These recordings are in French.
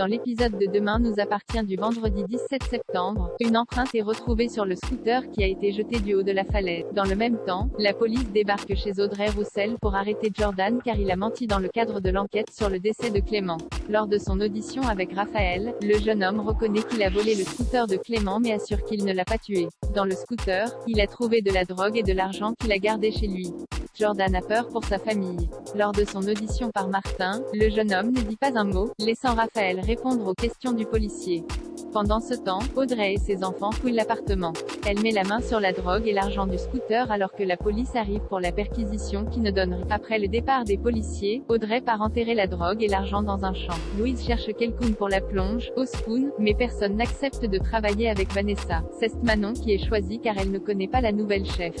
dans l'épisode de Demain nous appartient du vendredi 17 septembre, une empreinte est retrouvée sur le scooter qui a été jeté du haut de la falaise. Dans le même temps, la police débarque chez Audrey Roussel pour arrêter Jordan car il a menti dans le cadre de l'enquête sur le décès de Clément. Lors de son audition avec Raphaël, le jeune homme reconnaît qu'il a volé le scooter de Clément mais assure qu'il ne l'a pas tué. Dans le scooter, il a trouvé de la drogue et de l'argent qu'il a gardé chez lui. Jordan a peur pour sa famille. Lors de son audition par Martin, le jeune homme ne dit pas un mot, laissant Raphaël répondre aux questions du policier. Pendant ce temps, Audrey et ses enfants fouillent l'appartement. Elle met la main sur la drogue et l'argent du scooter alors que la police arrive pour la perquisition qui ne donne rien. Après le départ des policiers, Audrey part enterrer la drogue et l'argent dans un champ. Louise cherche quelqu'un pour la plonge, au spoon, mais personne n'accepte de travailler avec Vanessa. C'est Manon qui est choisie car elle ne connaît pas la nouvelle chef.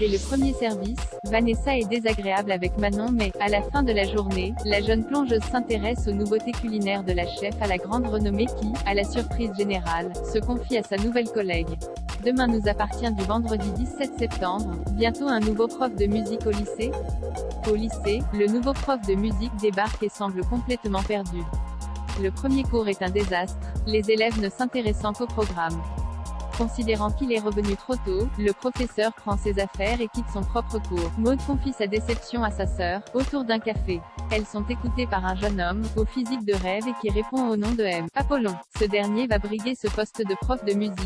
Dès le premier service, Vanessa est désagréable avec Manon mais, à la fin de la journée, la jeune plongeuse s'intéresse aux nouveautés culinaires de la chef à la grande renommée qui, à la surprise générale, se confie à sa nouvelle collègue. Demain nous appartient du vendredi 17 septembre, bientôt un nouveau prof de musique au lycée. Au lycée, le nouveau prof de musique débarque et semble complètement perdu. Le premier cours est un désastre, les élèves ne s'intéressant qu'au programme. Considérant qu'il est revenu trop tôt, le professeur prend ses affaires et quitte son propre cours. Maud confie sa déception à sa sœur, autour d'un café. Elles sont écoutées par un jeune homme, au physique de rêve et qui répond au nom de M. Apollon. Ce dernier va briguer ce poste de prof de musique.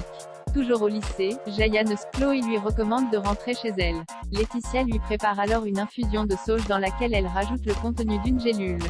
Toujours au lycée, Jayan Esclot lui recommande de rentrer chez elle. Laetitia lui prépare alors une infusion de sauge dans laquelle elle rajoute le contenu d'une gélule.